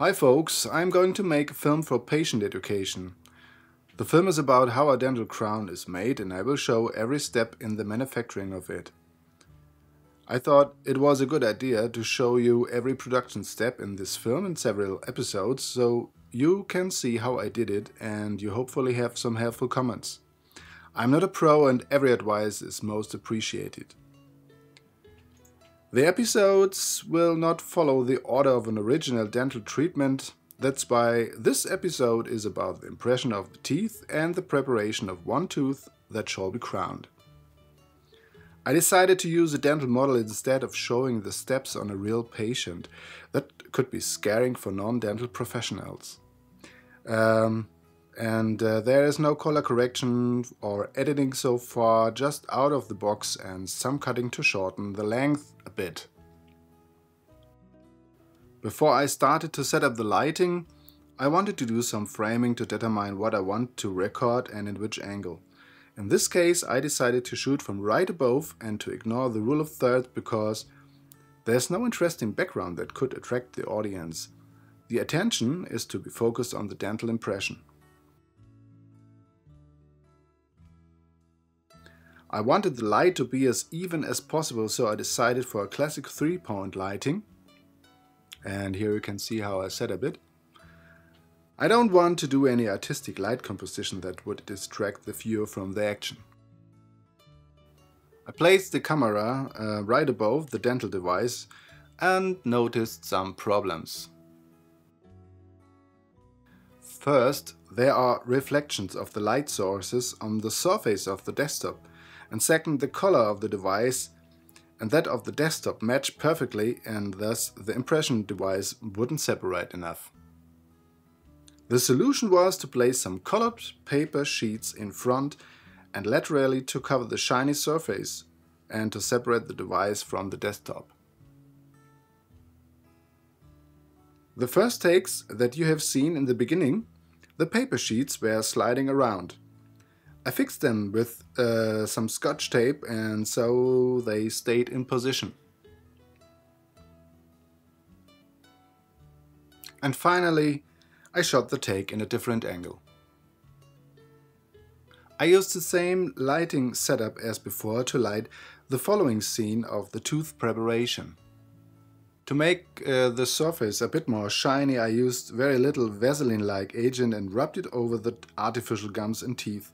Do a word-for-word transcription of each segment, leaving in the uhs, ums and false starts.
Hi folks, I'm going to make a film for patient education. The film is about how a dental crown is made and I will show every step in the manufacturing of it. I thought it was a good idea to show you every production step in this film in several episodes, so you can see how I did it and you hopefully have some helpful comments. I'm not a pro and every advice is most appreciated. The episodes will not follow the order of an original dental treatment. That's why this episode is about the impression of the teeth and the preparation of one tooth that shall be crowned. I decided to use a dental model instead of showing the steps on a real patient. That could be scaring for non-dental professionals. Um, and uh, there is no color correction or editing so far, just out of the box and some cutting to shorten the length a bit. Before I started to set up the lighting, I wanted to do some framing to determine what I want to record and in which angle. In this case, I decided to shoot from right above and to ignore the rule of thirds because there's no interesting background that could attract the audience. The attention is to be focused on the dental impression. I wanted the light to be as even as possible, so I decided for a classic three-point lighting. And here you can see how I set up it. I don't want to do any artistic light composition that would distract the viewer from the action. I placed the camera uh, right above the dental device and noticed some problems. First, there are reflections of the light sources on the surface of the desktop. And second, the color of the device and that of the desktop match perfectly, and thus the impression device wouldn't separate enough. The solution was to place some colored paper sheets in front and laterally to cover the shiny surface and to separate the device from the desktop. The first takes that you have seen in the beginning, the paper sheets were sliding around. I fixed them with uh, some scotch tape and so they stayed in position. And finally, I shot the take in a different angle. I used the same lighting setup as before to light the following scene of the tooth preparation. To make uh, the surface a bit more shiny, I used very little Vaseline-like agent and rubbed it over the artificial gums and teeth.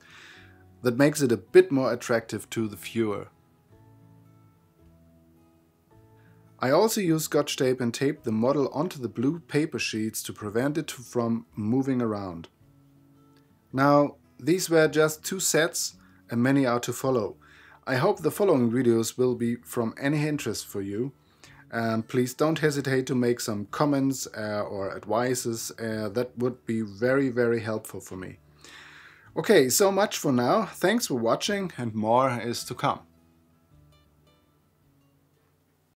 That makes it a bit more attractive to the viewer. I also use scotch tape and taped the model onto the blue paper sheets to prevent it from moving around. Now, these were just two sets and many are to follow. I hope the following videos will be from any interest for you. Um, please don't hesitate to make some comments uh, or advices, uh, that would be very very helpful for me. Okay, so much for now. Thanks for watching and more is to come.